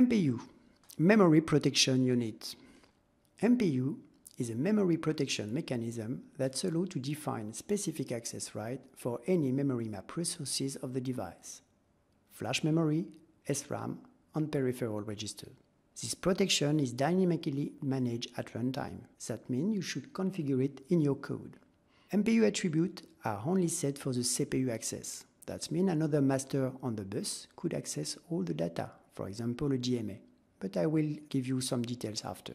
MPU, Memory Protection Unit. MPU is a memory protection mechanism that's allowed to define specific access rights for any memory map resources of the device, flash memory, SRAM, and peripheral register. This protection is dynamically managed at runtime. That means you should configure it in your code. MPU attributes are only set for the CPU access. That means another master on the bus could access all the data, for example a DMA, but I will give you some details after.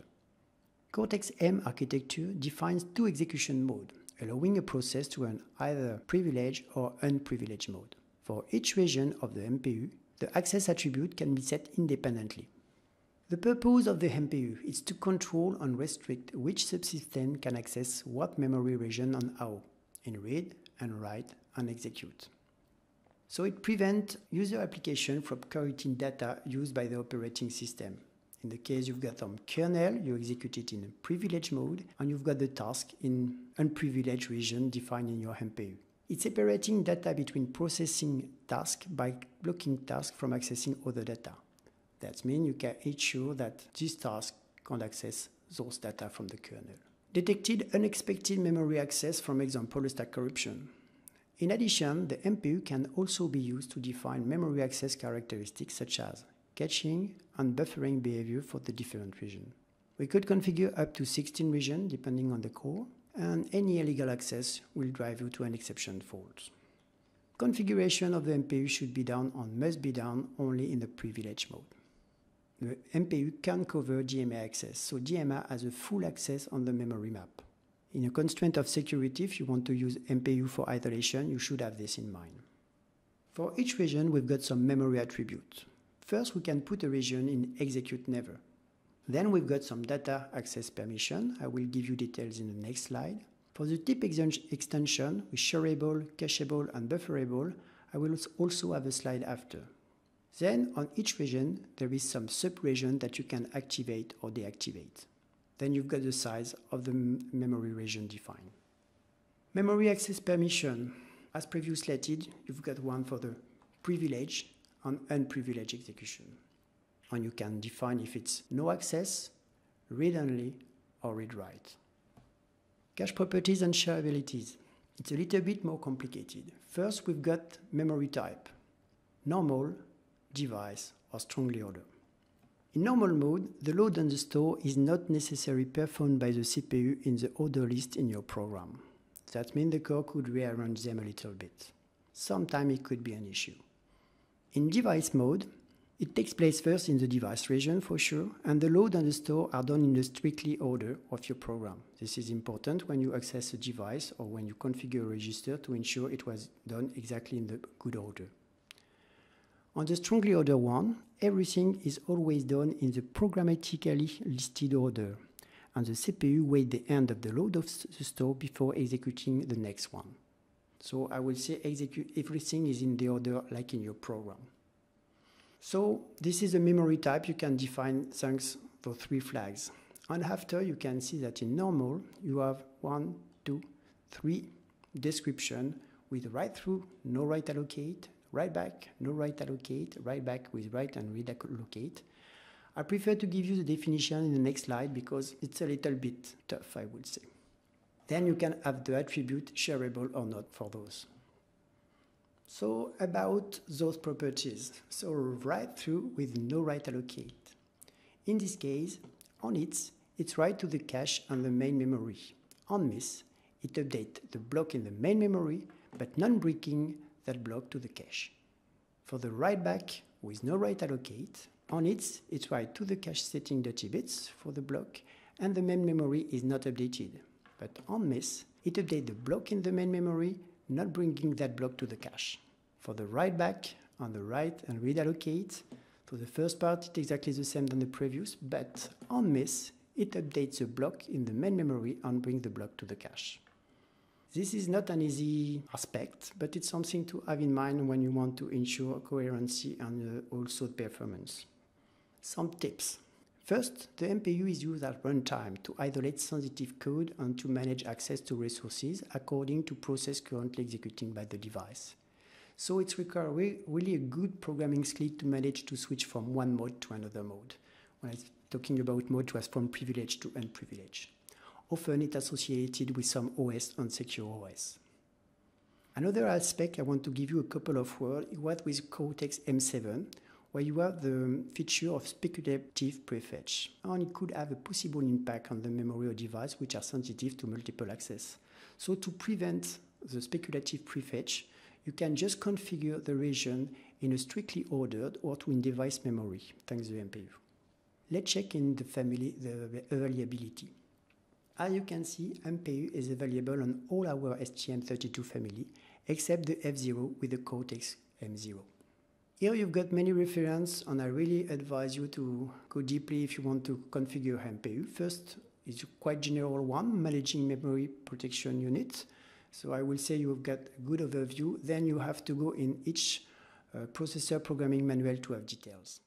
Cortex-M architecture defines two execution modes, allowing a process to run either privileged or unprivileged mode. For each region of the MPU, the access attribute can be set independently. The purpose of the MPU is to control and restrict which subsystem can access what memory region and how, in read and write and execute. So it prevents user application from corrupting data used by the operating system. In the case you've got some kernel, you execute it in a privileged mode, and you've got the task in unprivileged region defined in your MPU. It's separating data between processing tasks by blocking tasks from accessing other data. That means you can ensure that this task can't access those data from the kernel. Detected unexpected memory access from, for example, stack corruption. In addition, the MPU can also be used to define memory access characteristics such as caching and buffering behavior for the different regions. We could configure up to 16 regions depending on the core, and any illegal access will drive you to an exception fault. Configuration of the MPU should be done and must be done only in the privileged mode. The MPU can cover DMA access, so DMA has a full access on the memory map. In a constraint of security, if you want to use MPU for isolation, you should have this in mind. For each region, we've got some memory attributes. First, we can put a region in execute never. Then we've got some data access permission. I will give you details in the next slide. For the type extension with shareable, cacheable, and bufferable, I will also have a slide after. Then on each region, there is some sub-region that you can activate or deactivate. Then you've got the size of the memory region defined. Memory access permission. As previously stated, you've got one for the privileged and unprivileged execution. And you can define if it's no access, read-only, or read-write. Cache properties and shareabilities. It's a little bit more complicated. First, we've got memory type. Normal, device, or strongly ordered. In normal mode, the load and the store is not necessarily performed by the CPU in the order list in your program. That means the core could rearrange them a little bit. Sometimes it could be an issue. In device mode, it takes place first in the device region for sure, and the load and the store are done in the strictly order of your program. This is important when you access a device or when you configure a register to ensure it was done exactly in the good order. On the strongly ordered one, everything is always done in the programmatically listed order, and the CPU waits the end of the load of the store before executing the next one. So I will say execute everything is in the order like in your program. So this is a memory type you can define thanks to three flags. And after you can see that in normal you have 1, 2, 3 description with write through, no write allocate, write back, no write allocate, write back with write and read allocate. I prefer to give you the definition in the next slide because it's a little bit tough, I would say. Then you can have the attribute shareable or not for those. So about those properties. So write through with no write allocate. In this case, on it's write to the cache and the main memory. On miss, it updates the block in the main memory, but non-breaking that block to the cache. For the write back with no write allocate, on it's write to the cache setting dirty bits for the block, and the main memory is not updated. But on miss, it updates the block in the main memory, not bringing that block to the cache. For the write back on the write and read allocate, for the first part it's exactly the same than the previous, but on miss, it updates the block in the main memory and brings the block to the cache. This is not an easy aspect, but it's something to have in mind when you want to ensure coherency and also performance. Some tips. First, the MPU is used at runtime to isolate sensitive code and to manage access to resources according to process currently executing by the device. So it requires really a good programming skill to manage to switch from one mode to another mode. When I'm talking about mode, it was from privilege to unprivileged. Often it's associated with some OS, unsecure OS. Another aspect I want to give you a couple of words is what with Cortex-M7, where you have the feature of speculative prefetch, and it could have a possible impact on the memory or device which are sensitive to multiple access. So to prevent the speculative prefetch, you can just configure the region in a strictly ordered or to in-device memory, thanks to the MPU. Let's check in the family the availability. As you can see, MPU is available on all our STM32 family, except the F0 with the Cortex-M0. Here you've got many references, and I really advise you to go deeply if you want to configure MPU. First is a quite general one, managing memory protection unit. So I will say you've got a good overview, then you have to go in each processor programming manual to have details.